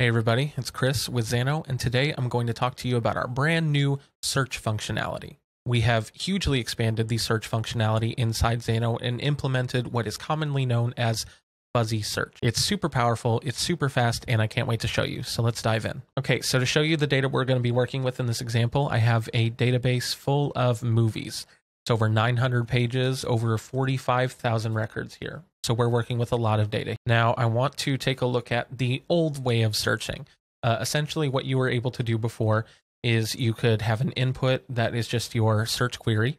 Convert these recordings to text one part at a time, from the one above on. Hey everybody, it's Chris with Xano, and today I'm going to talk to you about our brand new search functionality. We have hugely expanded the search functionality inside Xano and implemented what is commonly known as fuzzy search. It's super powerful, it's super fast, and I can't wait to show you, so let's dive in. Okay, so to show you the data we're going to be working with in this example, I have a database full of movies. It's over 900 pages, over 45,000 records here. So we're working with a lot of data. Now I want to take a look at the old way of searching. Essentially what you were able to do before is you could have an input that is just your search query,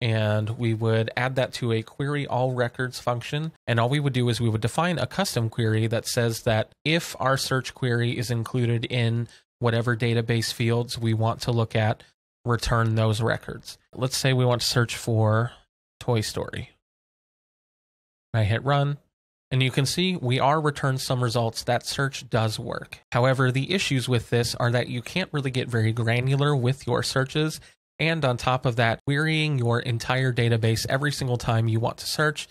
and we would add that to a query all records function. And all we would do is we would define a custom query that says that if our search query is included in whatever database fields we want to look at, return those records. Let's say we want to search for Toy Story. I hit run, and you can see we are returned some results. That search does work. However, the issues with this are that you can't really get very granular with your searches, and on top of that, querying your entire database every single time you want to search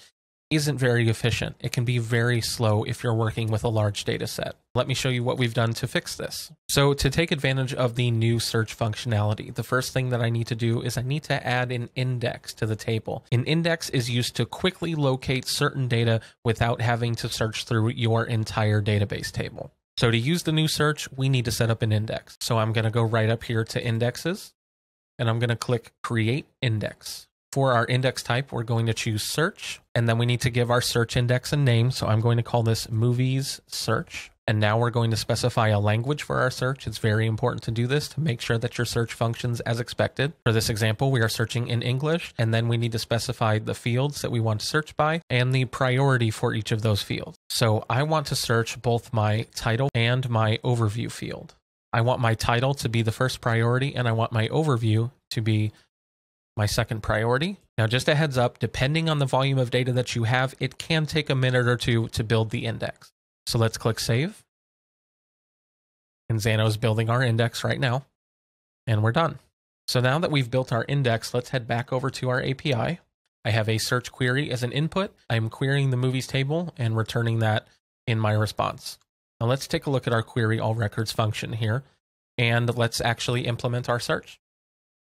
isn't very efficient. It can be very slow if you're working with a large data set. Let me show you what we've done to fix this. So to take advantage of the new search functionality, the first thing that I need to do is I need to add an index to the table. An index is used to quickly locate certain data without having to search through your entire database table. So to use the new search, we need to set up an index. So I'm going to go right up here to indexes, and I'm going to click create index. For our index type, we're going to choose search, and then we need to give our search index a name. So I'm going to call this movies search. And now we're going to specify a language for our search. It's very important to do this to make sure that your search functions as expected. For this example, we are searching in English, and then we need to specify the fields that we want to search by and the priority for each of those fields. So I want to search both my title and my overview field. I want my title to be the first priority, and I want my overview to be my second priority. Now, just a heads up, depending on the volume of data that you have, it can take a minute or two to build the index. So let's click save. And Xano is building our index right now. And we're done. So now that we've built our index, let's head back over to our API. I have a search query as an input. I'm querying the movies table and returning that in my response. Now let's take a look at our query all records function here. And let's actually implement our search.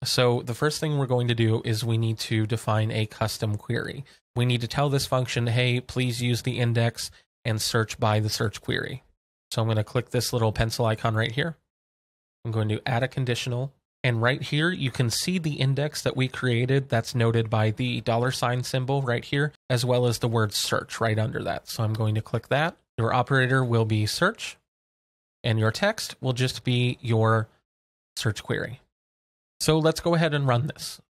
So the first thing we're going to do is we need to define a custom query. We need to tell this function, hey, please use the index and search by the search query. So I'm going to click this little pencil icon right here. I'm going to add a conditional. And right here, you can see the index that we created that's noted by the $ symbol right here, as well as the word search right under that. So I'm going to click that. Your operator will be search, and your text will just be your search query. So let's go ahead and run this.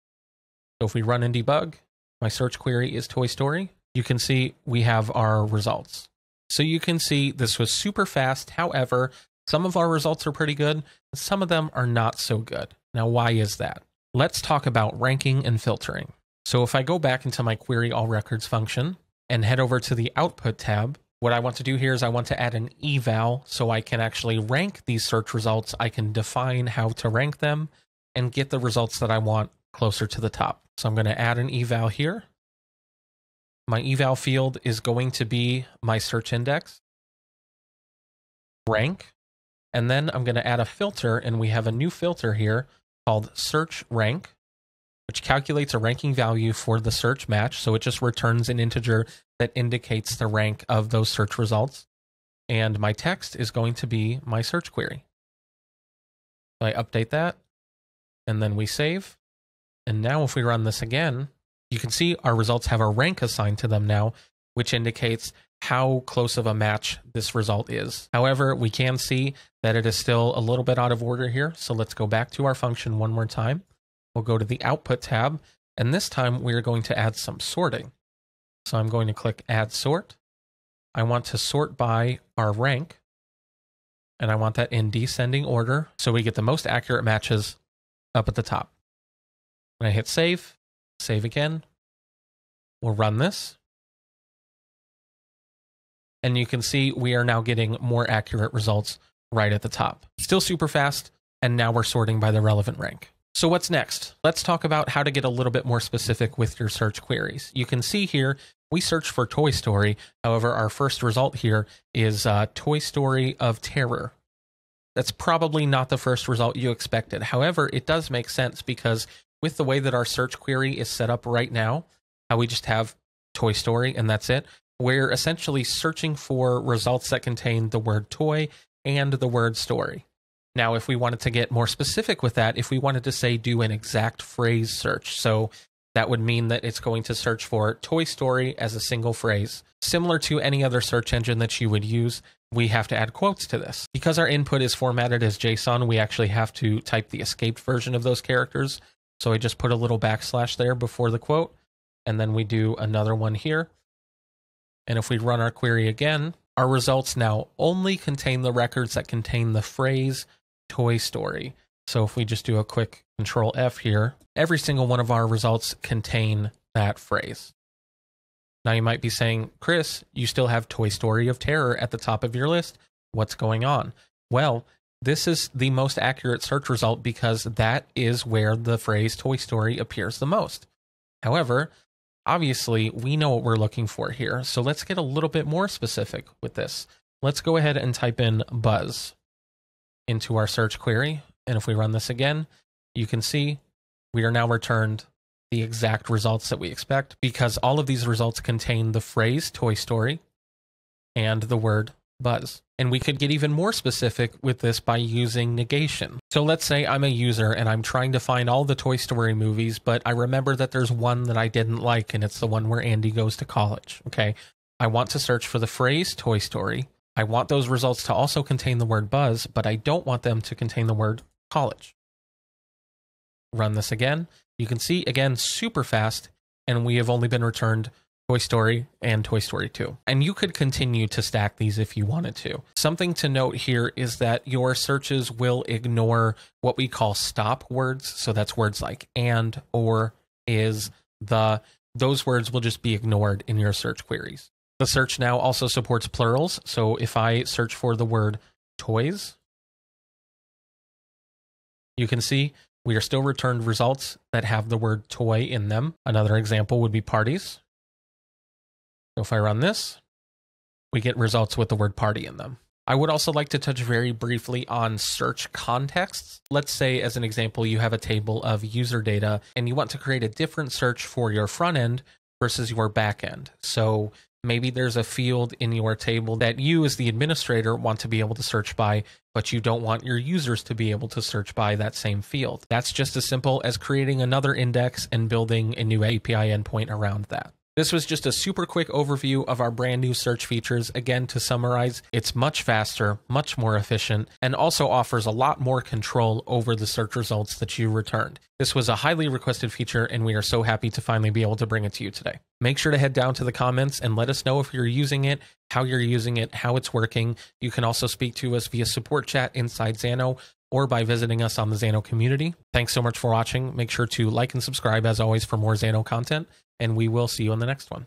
So if we run and debug, my search query is Toy Story. You can see we have our results. So you can see this was super fast. However, some of our results are pretty good. Some of them are not so good. Now, why is that? Let's talk about ranking and filtering. So if I go back into my query all records function and head over to the output tab, what I want to do here is I want to add an eval so I can actually rank these search results. I can define how to rank them and get the results that I want closer to the top. So I'm going to add an eval here. My eval field is going to be my search index, rank, and then I'm going to add a filter, and we have a new filter here called search rank, which calculates a ranking value for the search match. So it just returns an integer that indicates the rank of those search results. And my text is going to be my search query. So I update that. And then we save. And now if we run this again, you can see our results have a rank assigned to them now, which indicates how close of a match this result is. However, we can see that it is still a little bit out of order here. So let's go back to our function one more time. We'll go to the output tab. And this time we're going to add some sorting. So I'm going to click add sort. I want to sort by our rank. And I want that in descending order so we get the most accurate matches up at the top. When I hit save, save again, we'll run this. And you can see we are now getting more accurate results right at the top. Still super fast, and now we're sorting by the relevant rank. So what's next? Let's talk about how to get a little bit more specific with your search queries. You can see here, we search for Toy Story. However, our first result here is Toy Story of Terror. That's probably not the first result you expected. However, it does make sense because with the way that our search query is set up right now, how we just have Toy Story and that's it, we're essentially searching for results that contain the word toy and the word story. Now, if we wanted to get more specific with that, if we wanted to say do an exact phrase search, so that would mean that it's going to search for Toy Story as a single phrase. Similar to any other search engine that you would use, we have to add quotes to this. Because our input is formatted as JSON, we actually have to type the escaped version of those characters. So I just put a little backslash there before the quote, and then we do another one here. And if we run our query again, our results now only contain the records that contain the phrase Toy Story. So if we just do a quick Control F here, every single one of our results contain that phrase. Now you might be saying, Chris, you still have Toy Story of Terror at the top of your list. What's going on? Well, this is the most accurate search result because that is where the phrase Toy Story appears the most. However, obviously, we know what we're looking for here. So let's get a little bit more specific with this. Let's go ahead and type in Buzz into our search query. And if we run this again, you can see we are now returned the exact results that we expect because all of these results contain the phrase Toy Story and the word Buzz. And we could get even more specific with this by using negation. So let's say I'm a user and I'm trying to find all the Toy Story movies, but I remember that there's one that I didn't like, and it's the one where Andy goes to college. Okay, I want to search for the phrase Toy Story. I want those results to also contain the word Buzz, but I don't want them to contain the word college. Run this again. You can see, again, super fast, and we have only been returned Toy Story and Toy Story 2. And you could continue to stack these if you wanted to. Something to note here is that your searches will ignore what we call stop words. So that's words like and, or, is, the. Those words will just be ignored in your search queries. The search now also supports plurals. So if I search for the word toys, you can see we are still returned results that have the word toy in them. Another example would be parties. So if I run this, we get results with the word party in them. I would also like to touch very briefly on search contexts. Let's say, as an example, you have a table of user data and you want to create a different search for your front end versus your back end. So maybe there's a field in your table that you as the administrator want to be able to search by, but you don't want your users to be able to search by that same field. That's just as simple as creating another index and building a new API endpoint around that. This was just a super quick overview of our brand new search features. Again, to summarize, it's much faster, much more efficient, and also offers a lot more control over the search results that you returned. This was a highly requested feature, and we are so happy to finally be able to bring it to you today. Make sure to head down to the comments and let us know if you're using it, how it's working. You can also speak to us via support chat inside Xano, or by visiting us on the Xano community. Thanks so much for watching. Make sure to like and subscribe, as always, for more Xano content, and we will see you in the next one.